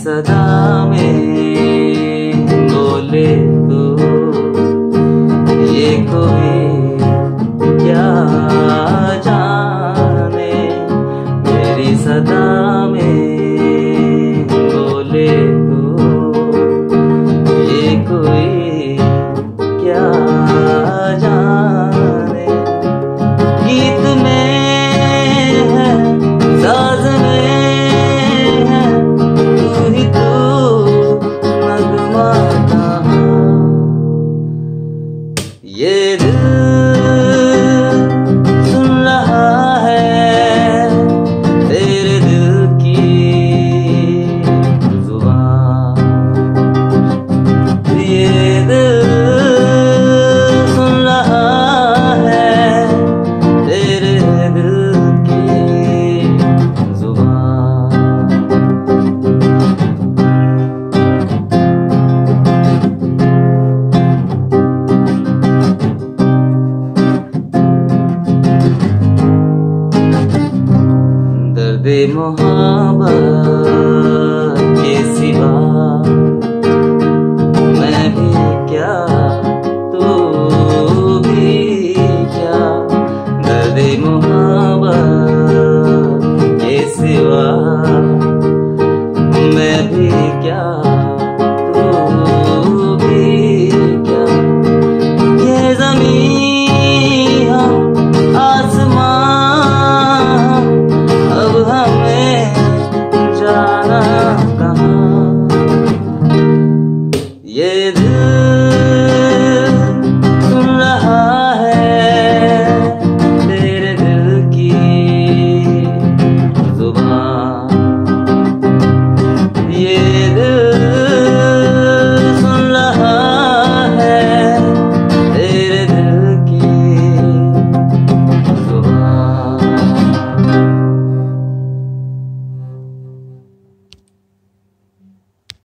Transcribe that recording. सदा में बोले तो ये कोई क्या जाने, मेरी सदा में बोले तो ये कोई क्या जाने। गीत में है, साज में है, तू ही तो नगमा कहाँ। ये दिल सुन रहा है तेरे दिल की जुबान, ये दिल दे मोहब्बत के सिवा मैं भी क्या, तू भी क्या। दर्द मोहब्बत के सिवा मैं भी क्या, तू भी क्या। ये ज़मीं हम, आसमां अब हमें जाना।